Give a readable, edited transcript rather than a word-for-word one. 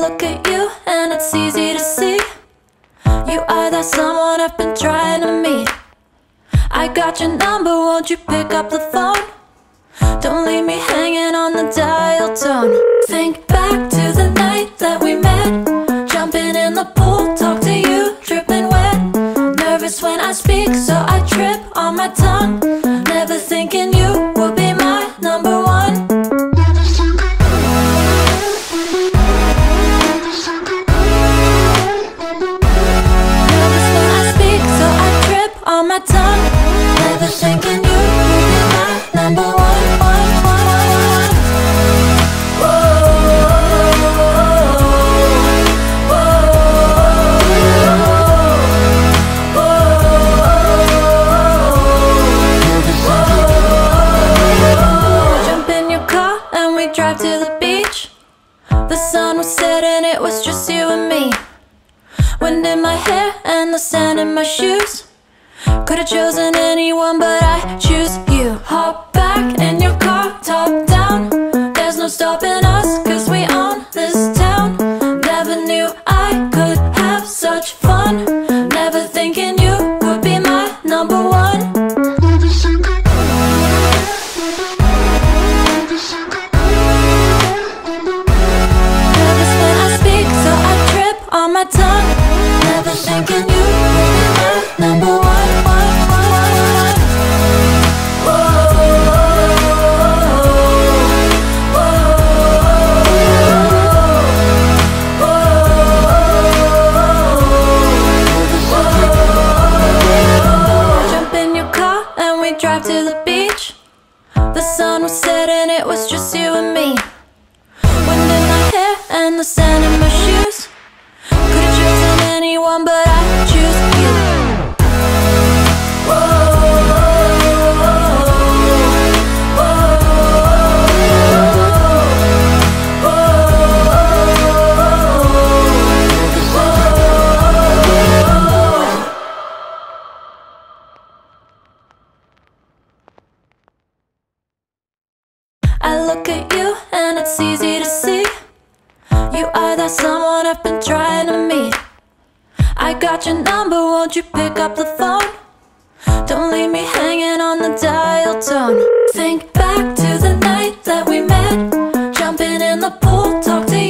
look at you and it's easy to see you are that someone I've been trying to meet. I got your number, won't you pick up the phone? Don't leave me hanging on the dial tone. Think back to the night that we met, jumping in the pool, talk to you, dripping wet. Nervous when I speak, so I trip on my tongue, never thinking you would be my number one. Chosen anyone, but I choose you. Hop back in your car, top down. There's no stopping us, cause we own this town. Never knew I could have such fun, never thinking you would be my number one. Nervous when I speak, so I trip on my tongue, never thinking you would be my number one. Think back to the night that we met, jumping in the pool, talk to you.